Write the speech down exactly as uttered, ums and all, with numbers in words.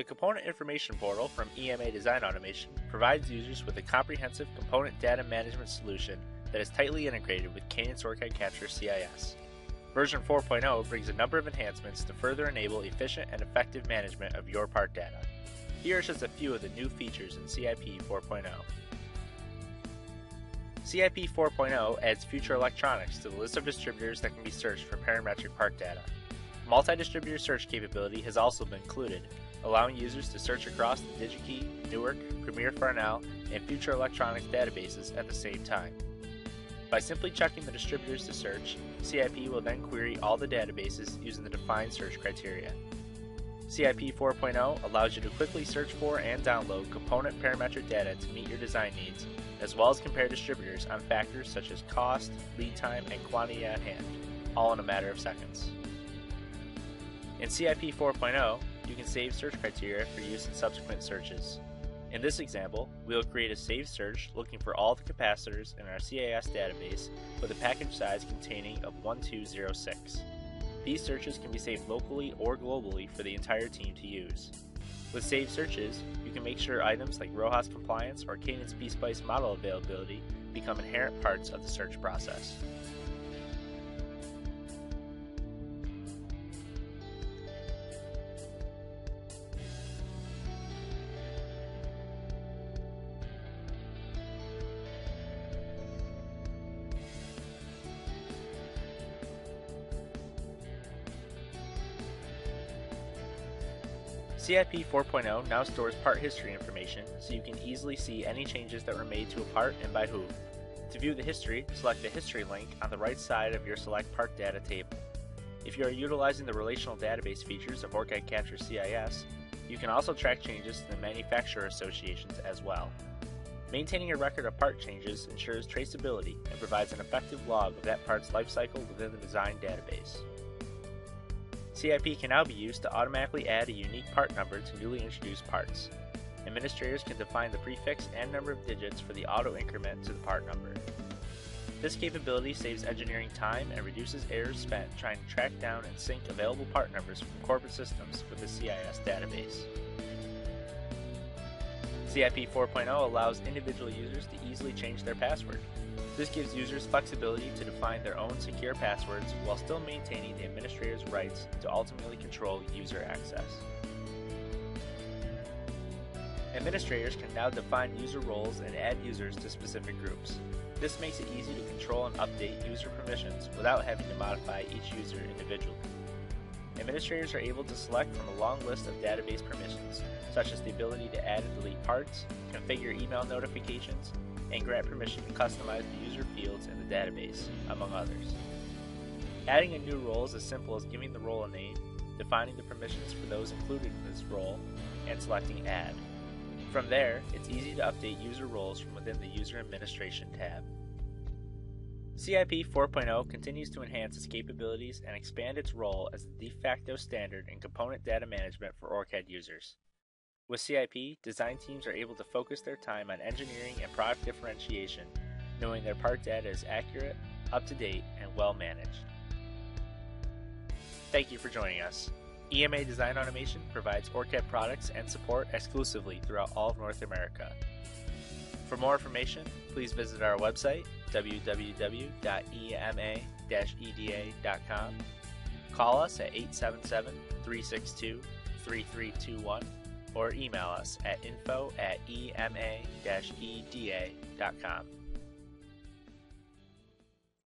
The Component Information Portal from E M A Design Automation provides users with a comprehensive component data management solution that is tightly integrated with Cadence OrCAD Capture C I S. Version four point oh brings a number of enhancements to further enable efficient and effective management of your part data. Here are just a few of the new features in C I P four point oh. C I P four point oh adds Future Electronics to the list of distributors that can be searched for parametric part data. Multi-distributor search capability has also been included, allowing users to search across the Digi-Key, Newark, Premier Farnell, and Future Electronics databases at the same time. By simply checking the distributors to search, C I P will then query all the databases using the defined search criteria. C I P four point oh allows you to quickly search for and download component parametric data to meet your design needs, as well as compare distributors on factors such as cost, lead time, and quantity at hand, all in a matter of seconds. In C I P four point oh, you can save search criteria for use in subsequent searches. In this example, we will create a saved search looking for all the capacitors in our C I S database with a package size containing of one two zero six. These searches can be saved locally or globally for the entire team to use. With saved searches, you can make sure items like RoHS compliance or Cadence B-Spice model availability become inherent parts of the search process. C I P four point oh now stores part history information, so you can easily see any changes that were made to a part and by who. To view the history, select the History link on the right side of your Select Part Data table. If you are utilizing the relational database features of OrCAD Capture C I S, you can also track changes to the manufacturer associations as well. Maintaining a record of part changes ensures traceability and provides an effective log of that part's life cycle within the design database. C I P can now be used to automatically add a unique part number to newly introduced parts. Administrators can define the prefix and number of digits for the auto increment to the part number. This capability saves engineering time and reduces errors spent trying to track down and sync available part numbers from corporate systems with the C I S database. C I P four point oh allows individual users to easily change their password. This gives users flexibility to define their own secure passwords while still maintaining the administrator's rights to ultimately control user access. Administrators can now define user roles and add users to specific groups. This makes it easy to control and update user permissions without having to modify each user individually. Administrators are able to select from a long list of database permissions, such as the ability to add and delete parts, configure email notifications, and grant permission to customize the user fields in the database, among others. Adding a new role is as simple as giving the role a name, defining the permissions for those included in this role, and selecting Add. From there, it's easy to update user roles from within the User Administration tab. C I P four point oh continues to enhance its capabilities and expand its role as the de facto standard in component data management for OrCAD users. With C I P, design teams are able to focus their time on engineering and product differentiation, knowing their part data is accurate, up-to-date, and well-managed. Thank you for joining us. E M A Design Automation provides OrCAD products and support exclusively throughout all of North America. For more information, please visit our website, w w w dot e m a dash e d a dot com, call us at eight seven seven, three six two, three three two one, or email us at info at e m a dash e d a dot com.